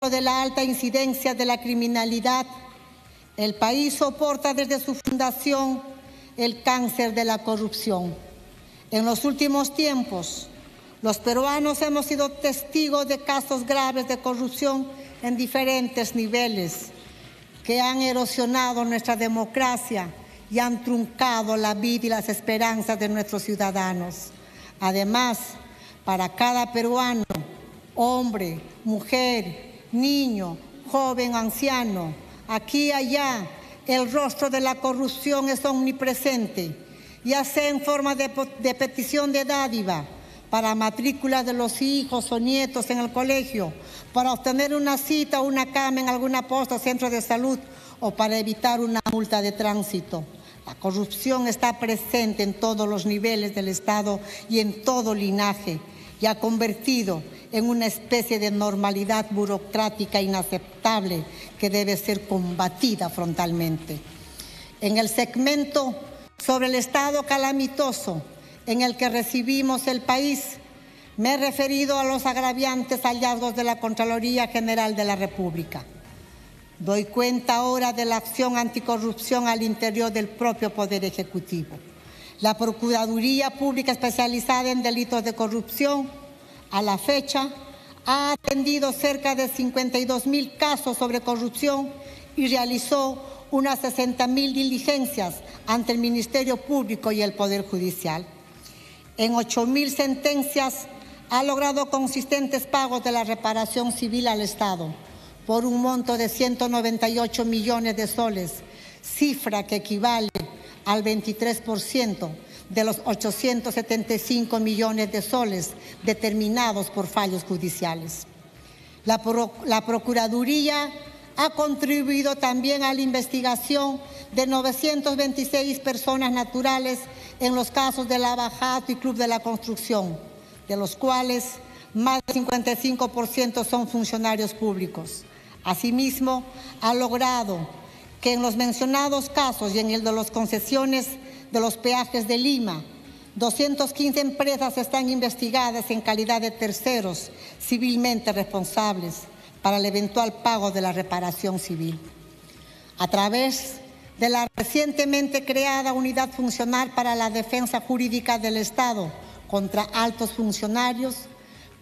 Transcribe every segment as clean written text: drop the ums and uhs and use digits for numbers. De la alta incidencia de la criminalidad, el país soporta desde su fundación el cáncer de la corrupción. En los últimos tiempos, los peruanos hemos sido testigos de casos graves de corrupción en diferentes niveles que han erosionado nuestra democracia y han truncado la vida y las esperanzas de nuestros ciudadanos. Además, para cada peruano, hombre, mujer, niño, joven, anciano, aquí y allá, el rostro de la corrupción es omnipresente, ya sea en forma de petición de dádiva para matrícula de los hijos o nietos en el colegio, para obtener una cita o una cama en alguna posta o centro de salud o para evitar una multa de tránsito. La corrupción está presente en todos los niveles del Estado y en todo linaje y ha convertido en una especie de normalidad burocrática inaceptable que debe ser combatida frontalmente. En el segmento sobre el estado calamitoso en el que recibimos el país, me he referido a los agraviantes hallazgos de la Contraloría General de la República. Doy cuenta ahora de la acción anticorrupción al interior del propio Poder Ejecutivo. La Procuraduría Pública Especializada en Delitos de Corrupción, a la fecha, ha atendido cerca de 52.000 casos sobre corrupción y realizó unas 60.000 diligencias ante el Ministerio Público y el Poder Judicial. En 8.000 sentencias ha logrado consistentes pagos de la reparación civil al Estado por un monto de 198 millones de soles, cifra que equivale al 23% de los 875 millones de soles determinados por fallos judiciales. La Procuraduría ha contribuido también a la investigación de 926 personas naturales en los casos de Lavajato y Club de la Construcción, de los cuales más del 55% son funcionarios públicos. Asimismo, ha logrado que en los mencionados casos y en el de las concesiones de los peajes de Lima, 215 empresas están investigadas en calidad de terceros civilmente responsables para el eventual pago de la reparación civil. A través de la recientemente creada Unidad Funcional para la Defensa Jurídica del Estado contra altos funcionarios,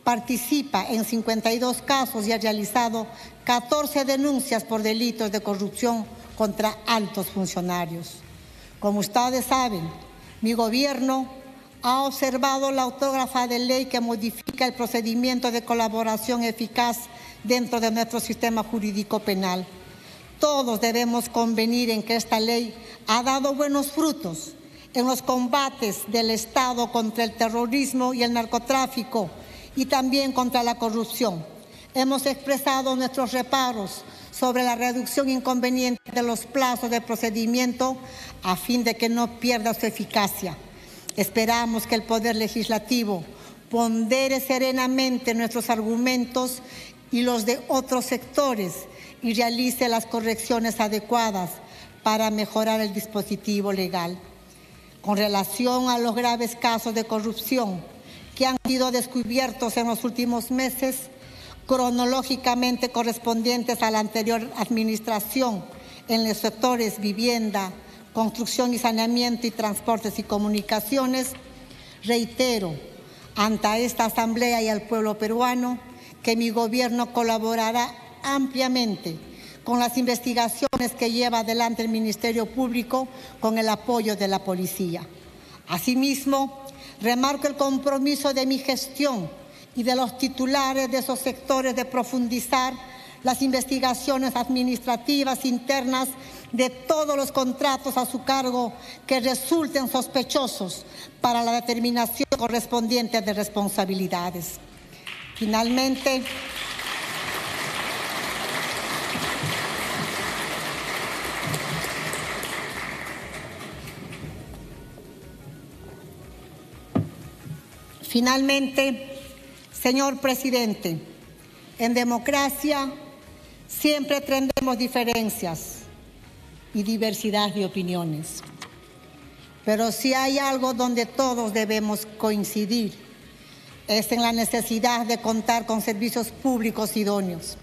participa en 52 casos y ha realizado 14 denuncias por delitos de corrupción contra altos funcionarios. Como ustedes saben, mi gobierno ha observado la autógrafa de ley que modifica el procedimiento de colaboración eficaz dentro de nuestro sistema jurídico penal. Todos debemos convenir en que esta ley ha dado buenos frutos en los combates del Estado contra el terrorismo y el narcotráfico y también contra la corrupción. Hemos expresado nuestros reparos sobre la reducción inconveniente de los plazos de procedimiento a fin de que no pierda su eficacia. Esperamos que el Poder Legislativo pondere serenamente nuestros argumentos y los de otros sectores y realice las correcciones adecuadas para mejorar el dispositivo legal. Con relación a los graves casos de corrupción que han sido descubiertos en los últimos meses, cronológicamente correspondientes a la anterior administración en los sectores vivienda, construcción y saneamiento y transportes y comunicaciones, reitero ante esta Asamblea y al pueblo peruano que mi gobierno colaborará ampliamente con las investigaciones que lleva adelante el Ministerio Público con el apoyo de la policía. Asimismo, remarco el compromiso de mi gestión y de los titulares de esos sectores de profundizar las investigaciones administrativas internas de todos los contratos a su cargo que resulten sospechosos para la determinación correspondiente de responsabilidades. Finalmente, señor presidente, en democracia siempre tendremos diferencias y diversidad de opiniones. Pero si hay algo donde todos debemos coincidir, es en la necesidad de contar con servicios públicos idóneos.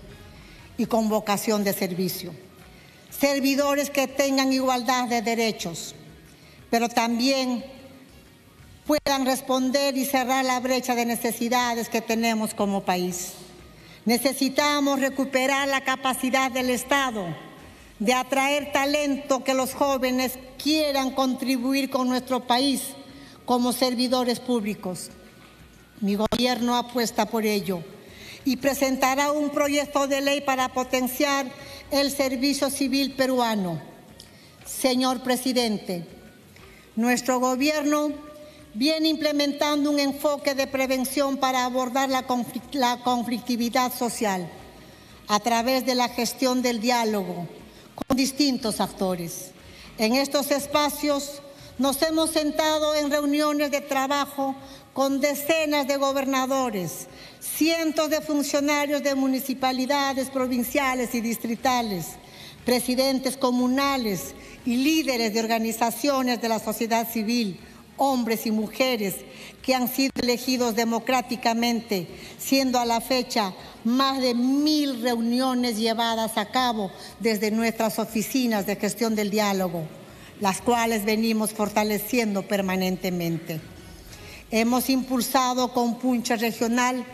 y con vocación de servicio. Servidores que tengan igualdad de derechos, pero también puedan responder y cerrar la brecha de necesidades que tenemos como país. Necesitamos recuperar la capacidad del Estado de atraer talento, que los jóvenes quieran contribuir con nuestro país como servidores públicos. Mi gobierno apuesta por ello y presentará un proyecto de ley para potenciar el servicio civil peruano. Señor presidente, nuestro gobierno viene implementando un enfoque de prevención para abordar la conflictividad social a través de la gestión del diálogo con distintos actores. En estos espacios nos hemos sentado en reuniones de trabajo con decenas de gobernadores, cientos de funcionarios de municipalidades provinciales y distritales, presidentes comunales y líderes de organizaciones de la sociedad civil, hombres y mujeres que han sido elegidos democráticamente, siendo a la fecha más de 1000 reuniones llevadas a cabo desde nuestras oficinas de gestión del diálogo, las cuales venimos fortaleciendo permanentemente. Hemos impulsado con Punche Regional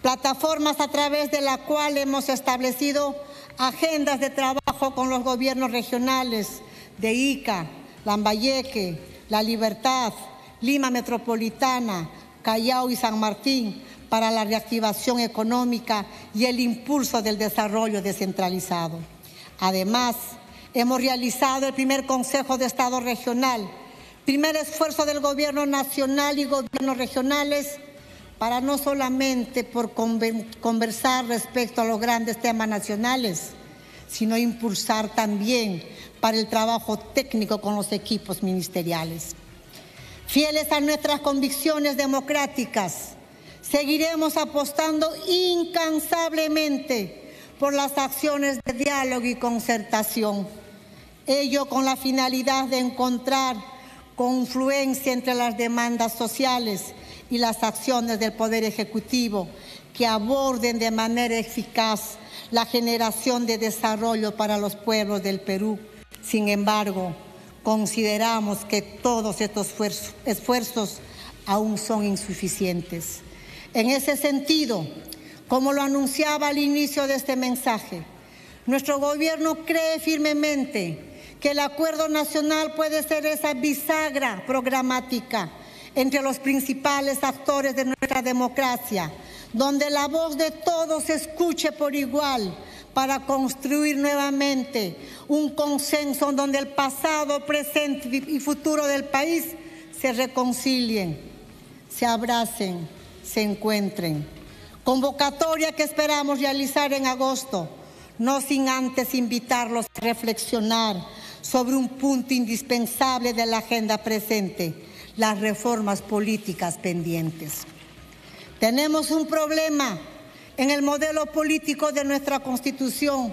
plataformas a través de la cual hemos establecido agendas de trabajo con los gobiernos regionales de Ica, Lambayeque, La Libertad, Lima Metropolitana, Callao y San Martín para la reactivación económica y el impulso del desarrollo descentralizado. Además, hemos realizado el primer Consejo de Estado Regional, primer esfuerzo del Gobierno Nacional y gobiernos regionales para no solamente por conversar respecto a los grandes temas nacionales, sino impulsar también para el trabajo técnico con los equipos ministeriales. Fieles a nuestras convicciones democráticas, seguiremos apostando incansablemente por las acciones de diálogo y concertación, ello con la finalidad de encontrar confluencia entre las demandas sociales y las acciones del Poder Ejecutivo que aborden de manera eficaz la generación de desarrollo para los pueblos del Perú. Sin embargo, consideramos que todos estos esfuerzos aún son insuficientes. En ese sentido, como lo anunciaba al inicio de este mensaje, nuestro gobierno cree firmemente que el acuerdo nacional puede ser esa bisagra programática entre los principales actores de nuestra democracia, donde la voz de todos se escuche por igual para construir nuevamente un consenso donde el pasado, presente y futuro del país se reconcilien, se abracen, se encuentren. Convocatoria que esperamos realizar en agosto, no sin antes invitarlos a reflexionar sobre un punto indispensable de la agenda presente: las reformas políticas pendientes. Tenemos un problema en el modelo político de nuestra Constitución,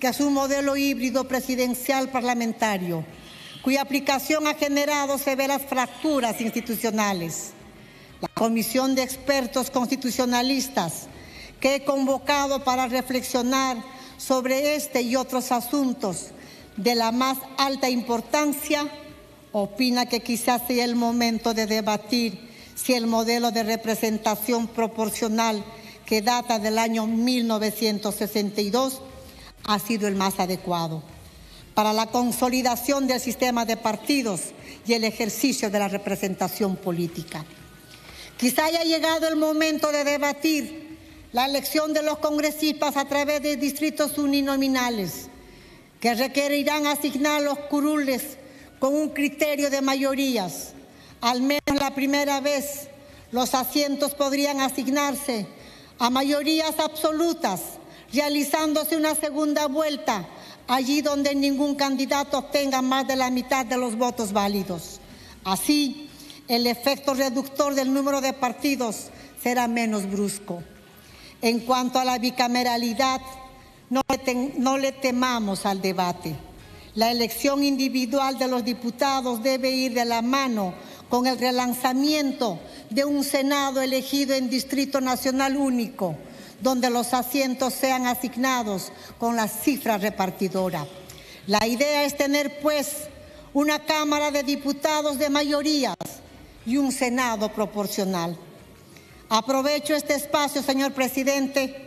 que es un modelo híbrido presidencial parlamentario, cuya aplicación ha generado severas fracturas institucionales. La Comisión de Expertos Constitucionalistas, que he convocado para reflexionar sobre este y otros asuntos de la más alta importancia, opina que quizás sea el momento de debatir si el modelo de representación proporcional, que data del año 1962, ha sido el más adecuado para la consolidación del sistema de partidos y el ejercicio de la representación política. Quizá haya llegado el momento de debatir la elección de los congresistas a través de distritos uninominales, que requerirán asignar los curules con un criterio de mayorías. Al menos la primera vez, los asientos podrían asignarse a mayorías absolutas, realizándose una segunda vuelta allí donde ningún candidato obtenga más de la mitad de los votos válidos. Así, el efecto reductor del número de partidos será menos brusco. En cuanto a la bicameralidad, no le temamos al debate. La elección individual de los diputados debe ir de la mano con el relanzamiento de un Senado elegido en Distrito Nacional único, donde los asientos sean asignados con la cifra repartidora. La idea es tener, pues, una Cámara de Diputados de mayorías y un Senado proporcional. Aprovecho este espacio, señor presidente,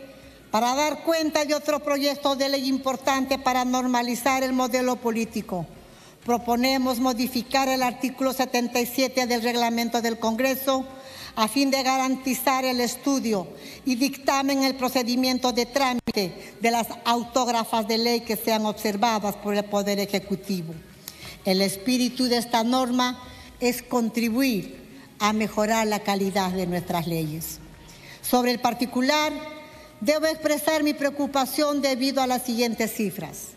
para dar cuenta de otro proyecto de ley importante para normalizar el modelo político. Proponemos modificar el artículo 77 del reglamento del Congreso a fin de garantizar el estudio y dictamen el procedimiento de trámite de las autógrafas de ley que sean observadas por el Poder Ejecutivo. El espíritu de esta norma es contribuir a mejorar la calidad de nuestras leyes. Sobre el particular, debo expresar mi preocupación debido a las siguientes cifras.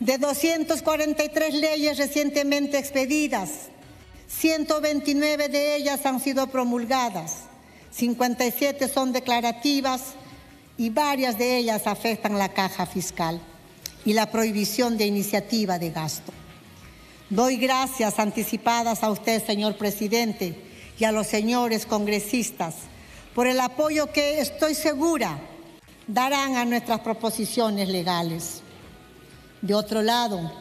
De 243 leyes recientemente expedidas, 129 de ellas han sido promulgadas, 57 son declarativas y varias de ellas afectan la caja fiscal y la prohibición de iniciativa de gasto. Doy gracias anticipadas a usted, señor presidente, y a los señores congresistas por el apoyo que, estoy segura, darán a nuestras proposiciones legales. De otro lado,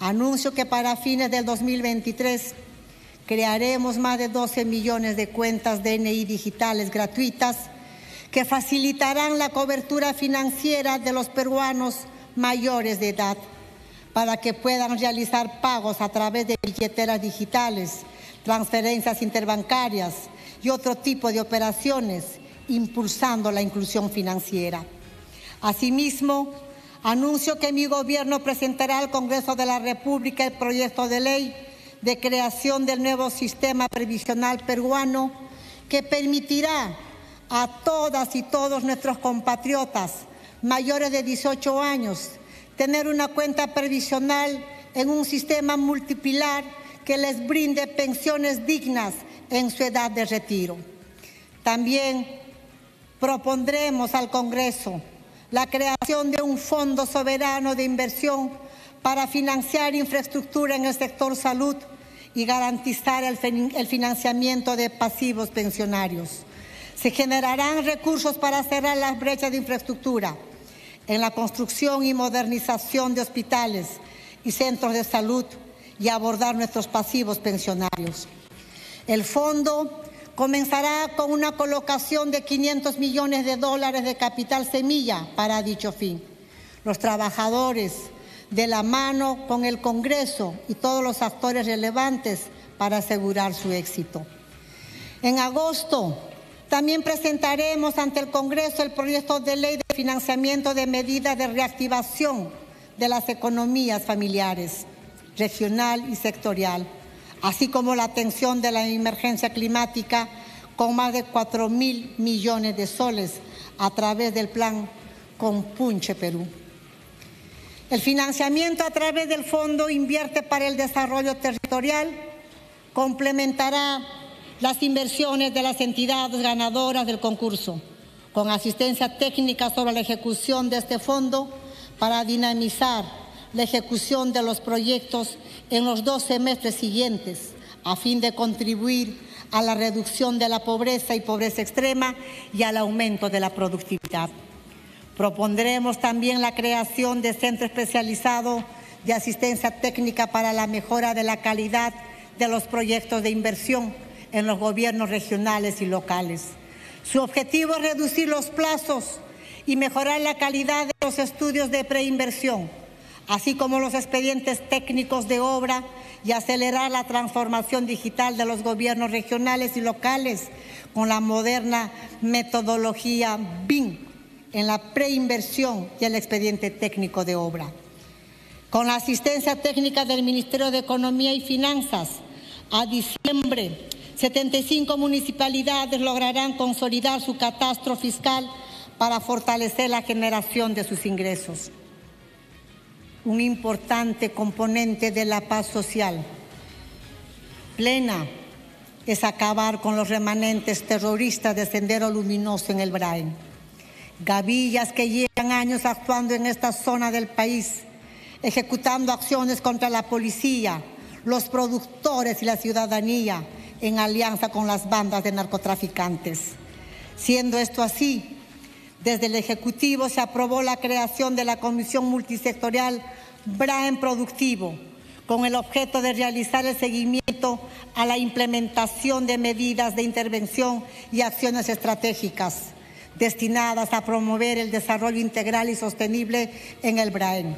anuncio que para fines del 2023 crearemos más de 12 millones de cuentas DNI digitales gratuitas que facilitarán la cobertura financiera de los peruanos mayores de edad, para que puedan realizar pagos a través de billeteras digitales, transferencias interbancarias y otro tipo de operaciones, impulsando la inclusión financiera. Asimismo, anuncio que mi gobierno presentará al Congreso de la República el proyecto de ley de creación del nuevo sistema previsional peruano que permitirá a todas y todos nuestros compatriotas mayores de 18 años tener una cuenta previsional en un sistema multipilar que les brinde pensiones dignas en su edad de retiro. También propondremos al Congreso la creación de un fondo soberano de inversión para financiar infraestructura en el sector salud y garantizar el financiamiento de pasivos pensionarios. Se generarán recursos para cerrar las brechas de infraestructura en la construcción y modernización de hospitales y centros de salud y abordar nuestros pasivos pensionarios. El fondo comenzará con una colocación de $500 millones de capital semilla para dicho fin. Los trabajadores, de la mano con el Congreso y todos los actores relevantes, para asegurar su éxito. En agosto también presentaremos ante el Congreso el proyecto de ley de financiamiento de medidas de reactivación de las economías familiares, regional y sectorial, así como la atención de la emergencia climática con más de 4.000 millones de soles a través del plan Compunche Perú. El financiamiento a través del Fondo Invierte para el Desarrollo Territorial complementará las inversiones de las entidades ganadoras del concurso, con asistencia técnica sobre la ejecución de este fondo para dinamizar la ejecución de los proyectos en los 2 semestres siguientes, a fin de contribuir a la reducción de la pobreza y pobreza extrema y al aumento de la productividad. Propondremos también la creación de centro especializado de asistencia técnica para la mejora de la calidad de los proyectos de inversión en los gobiernos regionales y locales. Su objetivo es reducir los plazos y mejorar la calidad de los estudios de preinversión, así como los expedientes técnicos de obra, y acelerar la transformación digital de los gobiernos regionales y locales con la moderna metodología BIM en la preinversión y el expediente técnico de obra. Con la asistencia técnica del Ministerio de Economía y Finanzas, a diciembre 75 municipalidades lograrán consolidar su catastro fiscal para fortalecer la generación de sus ingresos. Un importante componente de la paz social plena es acabar con los remanentes terroristas de Sendero Luminoso en el VRAEM. Gavillas que llevan años actuando en esta zona del país, ejecutando acciones contra la policía, los productores y la ciudadanía, en alianza con las bandas de narcotraficantes. Siendo esto así, Desde el Ejecutivo se aprobó la creación de la Comisión Multisectorial VRAEM Productivo, con el objeto de realizar el seguimiento a la implementación de medidas de intervención y acciones estratégicas destinadas a promover el desarrollo integral y sostenible en el VRAEM.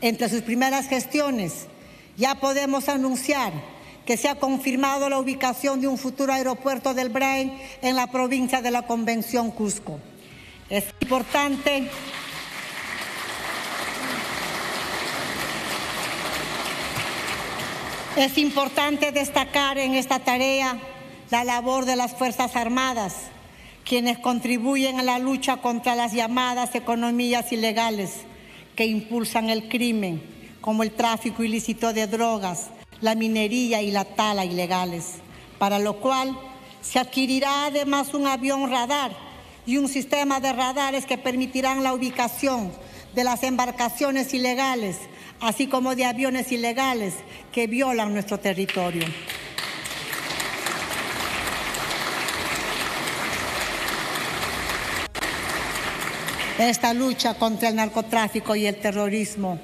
Entre sus primeras gestiones, ya podemos anunciar que se ha confirmado la ubicación de un futuro aeropuerto del VRAEM en la provincia de la Convención Cusco. Es importante destacar en esta tarea la labor de las Fuerzas Armadas, quienes contribuyen a la lucha contra las llamadas economías ilegales que impulsan el crimen, como el tráfico ilícito de drogas, la minería y la tala ilegales, para lo cual se adquirirá además un avión radar y un sistema de radares que permitirán la ubicación de las embarcaciones ilegales, así como de aviones ilegales que violan nuestro territorio. Esta lucha contra el narcotráfico y el terrorismo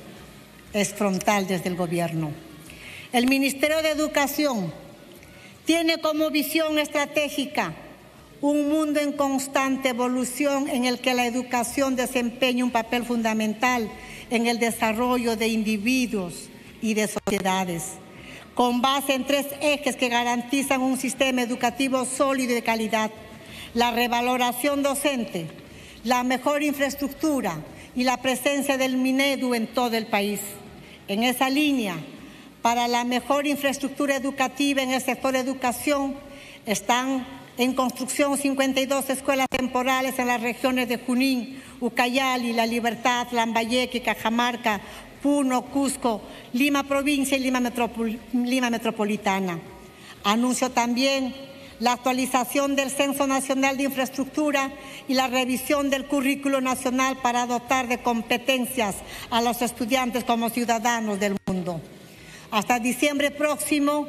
es frontal desde el gobierno. El Ministerio de Educación tiene como visión estratégica un mundo en constante evolución en el que la educación desempeña un papel fundamental en el desarrollo de individuos y de sociedades, con base en tres ejes que garantizan un sistema educativo sólido y de calidad: la revaloración docente, la mejor infraestructura y la presencia del Minedu en todo el país. En esa línea, para la mejor infraestructura educativa en el sector educación, están en construcción 52 escuelas temporales en las regiones de Junín, Ucayali, La Libertad, Lambayeque, Cajamarca, Puno, Cusco, Lima provincia y Lima metropolitana. Anuncio también la actualización del Censo Nacional de Infraestructura y la revisión del Currículo Nacional para dotar de competencias a los estudiantes como ciudadanos del mundo. Hasta diciembre próximo,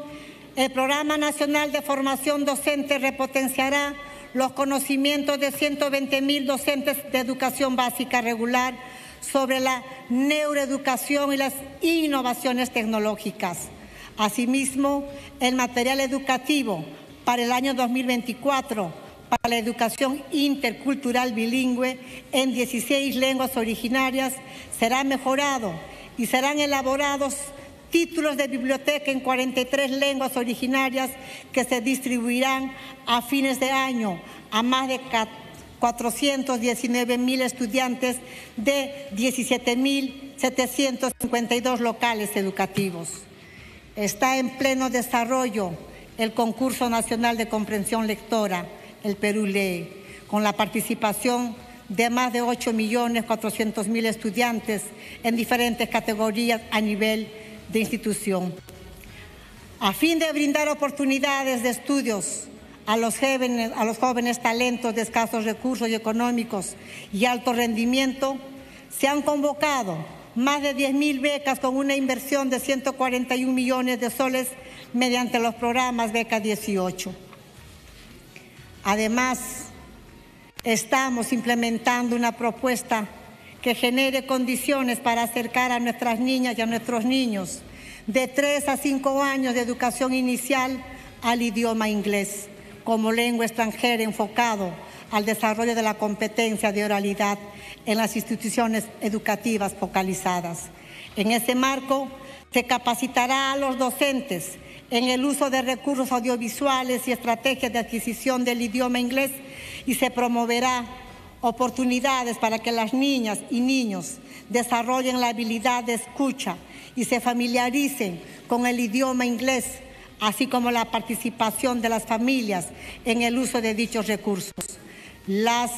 el Programa Nacional de Formación Docente repotenciará los conocimientos de 120.000 docentes de educación básica regular sobre la neuroeducación y las innovaciones tecnológicas. Asimismo, el material educativo para el año 2024 para la educación intercultural bilingüe en 16 lenguas originarias será mejorado y serán elaborados títulos de biblioteca en 43 lenguas originarias que se distribuirán a fines de año a más de 419.000 estudiantes de 17.752 locales educativos. Está en pleno desarrollo el Concurso Nacional de Comprensión Lectora, el Perú Lee, con la participación de más de 8.400.000 estudiantes en diferentes categorías a nivel de institución. A fin de brindar oportunidades de estudios a los jóvenes talentos de escasos recursos y económicos y alto rendimiento, se han convocado más de 10.000 becas con una inversión de 141 millones de soles mediante los programas Beca 18. Además, estamos implementando una propuesta que genere condiciones para acercar a nuestras niñas y a nuestros niños de 3 a 5 años de educación inicial al idioma inglés como lengua extranjera, enfocado al desarrollo de la competencia de oralidad en las instituciones educativas focalizadas. En ese marco, se capacitará a los docentes en el uso de recursos audiovisuales y estrategias de adquisición del idioma inglés y se promoverá oportunidades para que las niñas y niños desarrollen la habilidad de escucha y se familiaricen con el idioma inglés, así como la participación de las familias en el uso de dichos recursos. Las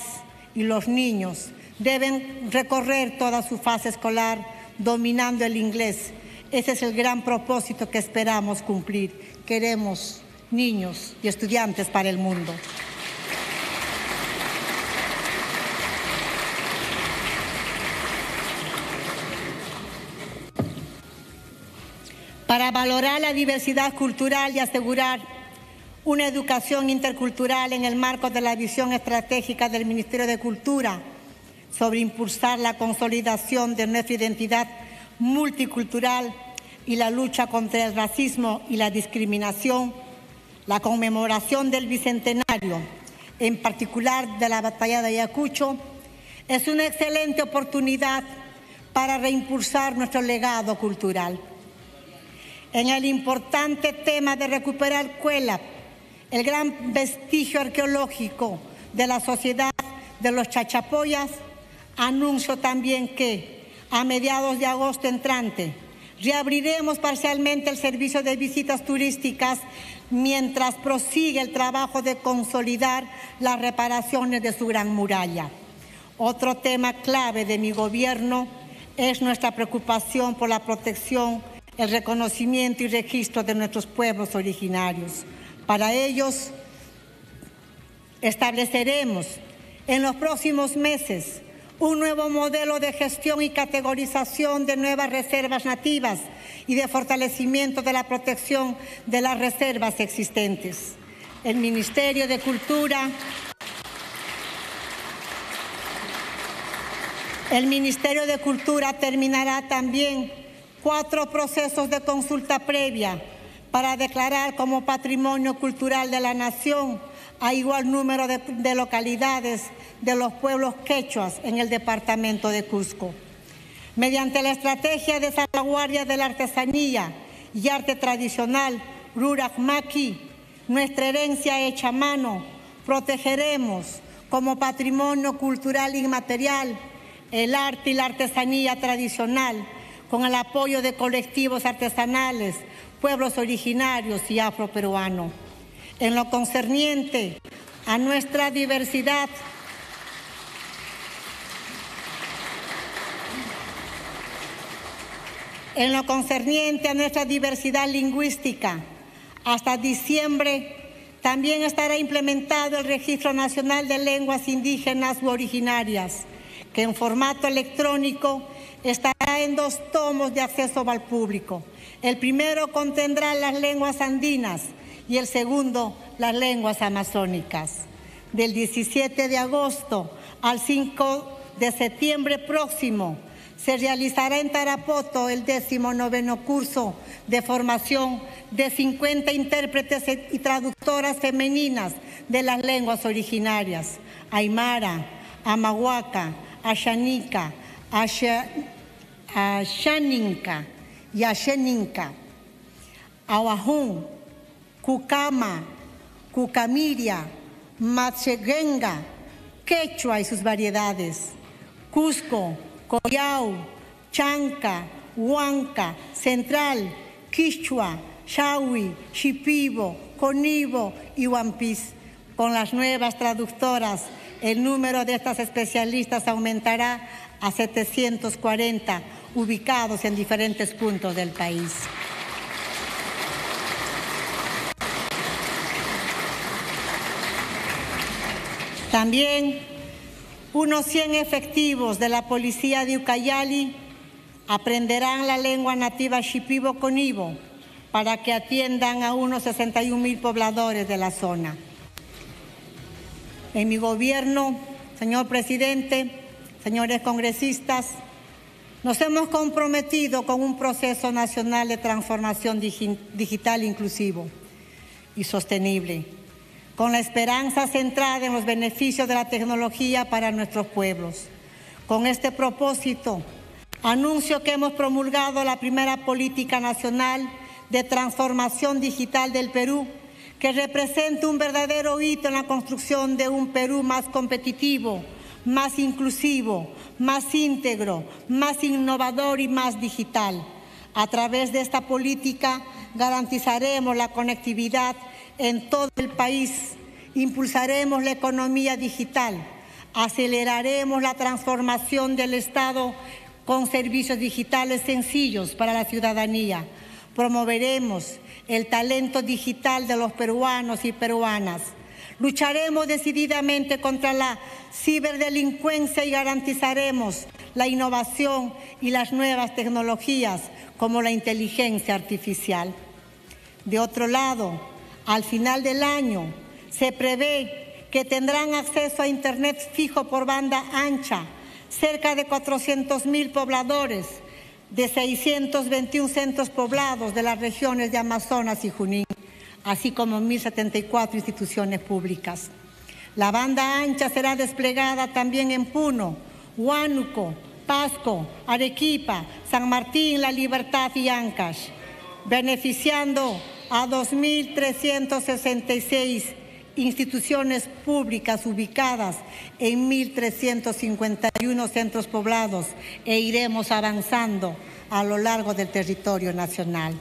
y los niños deben recorrer toda su fase escolar dominando el inglés. Ese es el gran propósito que esperamos cumplir. Queremos niños y estudiantes para el mundo. Para valorar la diversidad cultural y asegurar una educación intercultural en el marco de la visión estratégica del Ministerio de Cultura, sobre impulsar la consolidación de nuestra identidad multicultural y la lucha contra el racismo y la discriminación, la conmemoración del Bicentenario, en particular de la Batalla de Ayacucho, es una excelente oportunidad para reimpulsar nuestro legado cultural. En el importante tema de recuperar Cuelap, el gran vestigio arqueológico de la sociedad de los Chachapoyas, anuncio también que a mediados de agosto entrante reabriremos parcialmente el servicio de visitas turísticas mientras prosigue el trabajo de consolidar las reparaciones de su gran muralla. Otro tema clave de mi gobierno es nuestra preocupación por la protección, el reconocimiento y registro de nuestros pueblos originarios. Para ellos estableceremos en los próximos meses un nuevo modelo de gestión y categorización de nuevas reservas nativas y de fortalecimiento de la protección de las reservas existentes. El Ministerio de Cultura, terminará también 4 procesos de consulta previa para declarar como patrimonio cultural de la nación a igual número de localidades de los pueblos quechuas en el departamento de Cusco. Mediante la estrategia de salvaguardia de la artesanía y arte tradicional Rurakmaki, nuestra herencia hecha a mano, protegeremos como patrimonio cultural inmaterial el arte y la artesanía tradicional con el apoyo de colectivos artesanales, pueblos originarios y afroperuanos. En lo concerniente a nuestra diversidad, lingüística, hasta diciembre también estará implementado el Registro Nacional de Lenguas Indígenas u Originarias, que en formato electrónico estará en 2 tomos de acceso al público. El primero contendrá las lenguas andinas y el segundo las lenguas amazónicas. Del 17 de agosto al 5 de septiembre próximo se realizará en Tarapoto el 19º curso de formación de 50 intérpretes y traductoras femeninas de las lenguas originarias: aymara, amahuaca, ashaninka, ashaninka, awahún, cucama, cucamiria, machegenga, quechua y sus variedades, Cusco, Collao, Chanca, Huanca, Central, Quichua, Shawi, Shipibo, Conibo y Huampis. Con las nuevas traductoras, el número de estas especialistas aumentará a 740, ubicados en diferentes puntos del país. También unos 100 efectivos de la policía de Ucayali aprenderán la lengua nativa shipibo-conibo para que atiendan a unos 61.000 pobladores de la zona. En mi gobierno, señor presidente, señores congresistas, nos hemos comprometido con un proceso nacional de transformación digital inclusivo y sostenible, con la esperanza centrada en los beneficios de la tecnología para nuestros pueblos. Con este propósito, anuncio que hemos promulgado la primera Política Nacional de Transformación Digital del Perú, que representa un verdadero hito en la construcción de un Perú más competitivo, más inclusivo, más íntegro, más innovador y más digital. A través de esta política garantizaremos la conectividad en todo el país, impulsaremos la economía digital, aceleraremos la transformación del Estado con servicios digitales sencillos para la ciudadanía, promoveremos el talento digital de los peruanos y peruanas, lucharemos decididamente contra la ciberdelincuencia y garantizaremos la innovación y las nuevas tecnologías como la inteligencia artificial. De otro lado, al final del año se prevé que tendrán acceso a Internet fijo por banda ancha cerca de 400.000 pobladores de 621 centros poblados de las regiones de Amazonas y Junín, así como 1.074 instituciones públicas. La banda ancha será desplegada también en Puno, Huánuco, Pasco, Arequipa, San Martín, La Libertad y Ancash, beneficiando a 2.366 instituciones públicas ubicadas en 1.351 centros poblados, e iremos avanzando a lo largo del territorio nacional.